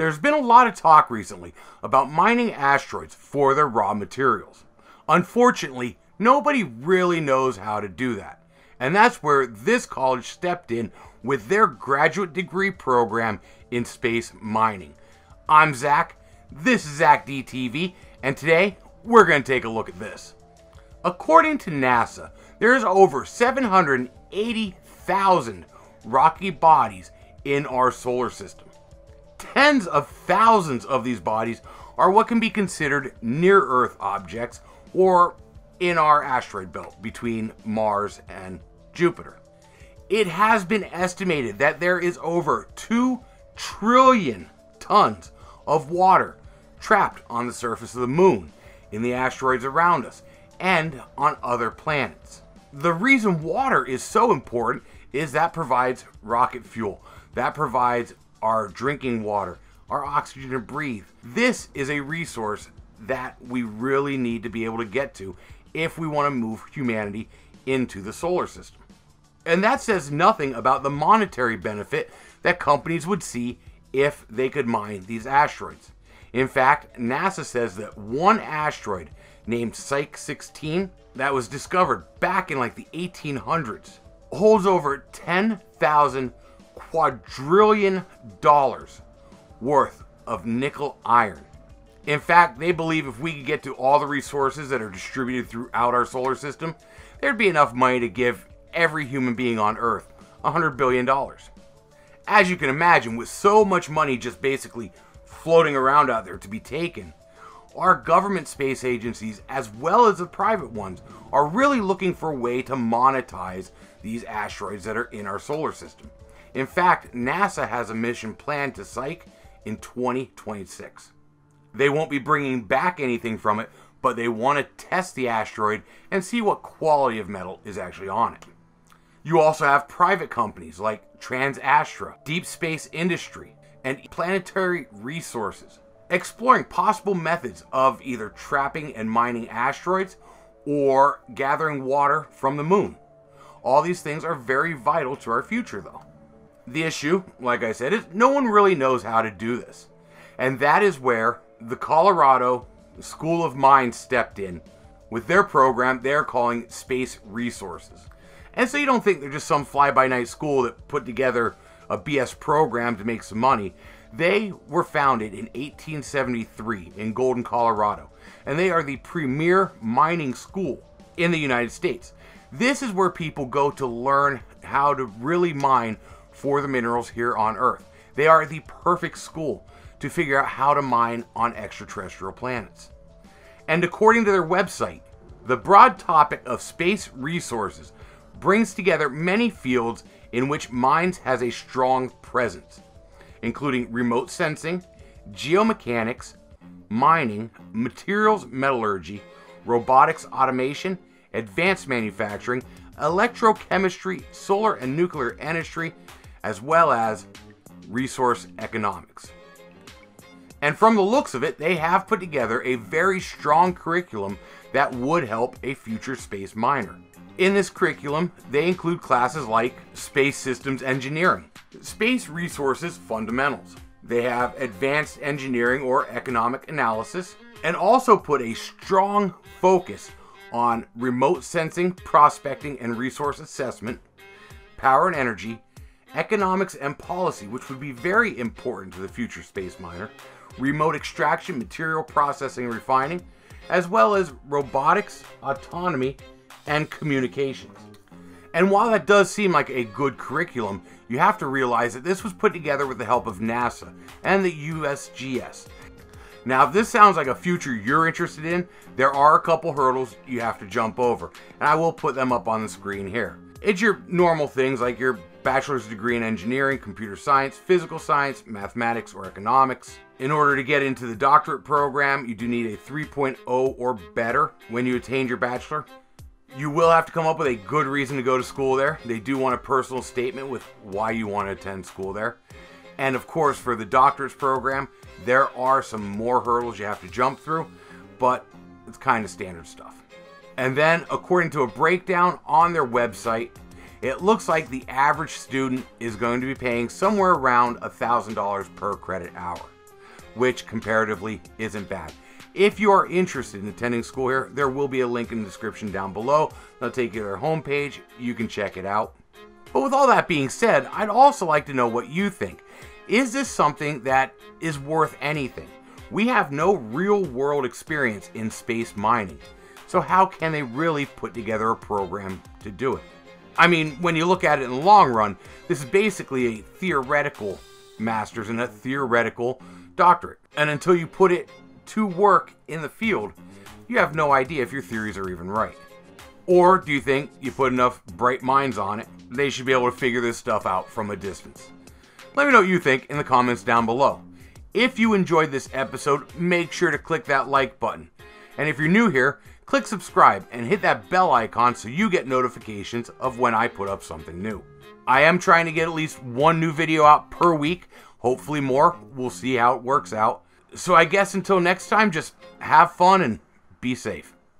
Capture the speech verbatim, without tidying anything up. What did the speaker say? There's been a lot of talk recently about mining asteroids for their raw materials. Unfortunately, nobody really knows how to do that. And that's where this college stepped in with their graduate degree program in space mining. I'm Zach, this is Zach D T V, and today we're going to take a look at this. According to NASA, there's over seven hundred eighty thousand rocky bodies in our solar system. Tens of thousands of these bodies are what can be considered near-Earth objects or in our asteroid belt between Mars and Jupiter. It has been estimated that there is over two trillion tons of water trapped on the surface of the Moon, in the asteroids around us, and on other planets. The reason water is so important is that provides rocket fuel, that provides our drinking water, our oxygen to breathe. This is a resource that we really need to be able to get to if we want to move humanity into the solar system. And that says nothing about the monetary benefit that companies would see if they could mine these asteroids. In fact, NASA says that one asteroid named Psyche sixteen that was discovered back in like the eighteen hundreds holds over ten thousand quadrillion dollars worth of nickel iron. In fact, they believe if we could get to all the resources that are distributed throughout our solar system, there'd be enough money to give every human being on Earth one hundred billion dollars. As you can imagine, with so much money just basically floating around out there to be taken, our government space agencies, as well as the private ones, are really looking for a way to monetize these asteroids that are in our solar system. In fact, NASA has a mission planned to Psyche in twenty twenty-six. They won't be bringing back anything from it, but they want to test the asteroid and see what quality of metal is actually on it. You also have private companies like TransAstra, Deep Space Industry, and Planetary Resources exploring possible methods of either trapping and mining asteroids or gathering water from the Moon. All these things are very vital to our future, though. The issue, like I said, is no one really knows how to do this. And that is where the Colorado School of Mines stepped in with their program they're calling Space Resources. And so you don't think they're just some fly-by-night school that put together a B S program to make some money. They were founded in eighteen seventy-three in Golden, Colorado, and they are the premier mining school in the United States. This is where people go to learn how to really mine for the minerals here on Earth. They are the perfect school to figure out how to mine on extraterrestrial planets. And according to their website, the broad topic of space resources brings together many fields in which mines has a strong presence, including remote sensing, geomechanics, mining, materials metallurgy, robotics automation, advanced manufacturing, electrochemistry, solar and nuclear energy, as well as resource economics. And from the looks of it, they have put together a very strong curriculum that would help a future space miner. In this curriculum, they include classes like Space Systems Engineering, Space Resources Fundamentals. They have Advanced Engineering or Economic Analysis, and also put a strong focus on remote sensing, prospecting and resource assessment, power and energy, economics and policy, which would be very important to the future space miner, remote extraction, material processing and refining, as well as robotics, autonomy, and communications. And while that does seem like a good curriculum, you have to realize that this was put together with the help of NASA and the U S G S. Now, if this sounds like a future you're interested in, there are a couple hurdles you have to jump over, and I will put them up on the screen here. It's your normal things like your bachelor's degree in engineering, computer science, physical science, mathematics, or economics. In order to get into the doctorate program, you do need a three point oh or better when you attained your bachelor. You will have to come up with a good reason to go to school there. They do want a personal statement with why you want to attend school there. And of course, for the doctorate's program, there are some more hurdles you have to jump through, but it's kind of standard stuff. And then, according to a breakdown on their website, it looks like the average student is going to be paying somewhere around one thousand dollars per credit hour. which comparatively isn't bad. If you are interested in attending school here, there will be a link in the description down below. That'll take you to their homepage. You can check it out. But with all that being said, I'd also like to know what you think. Is this something that is worth anything? We have no real-world experience in space mining, so how can they really put together a program to do it? I mean, when you look at it in the long run, this is basically a theoretical master's and a theoretical doctorate. And until you put it to work in the field, you have no idea if your theories are even right. Or do you think you put enough bright minds on it, they should be able to figure this stuff out from a distance? Let me know what you think in the comments down below. If you enjoyed this episode, make sure to click that like button. And if you're new here, click subscribe and hit that bell icon so you get notifications of when I put up something new. I am trying to get at least one new video out per week, hopefully more. We'll see how it works out. So I guess until next time, just have fun and be safe.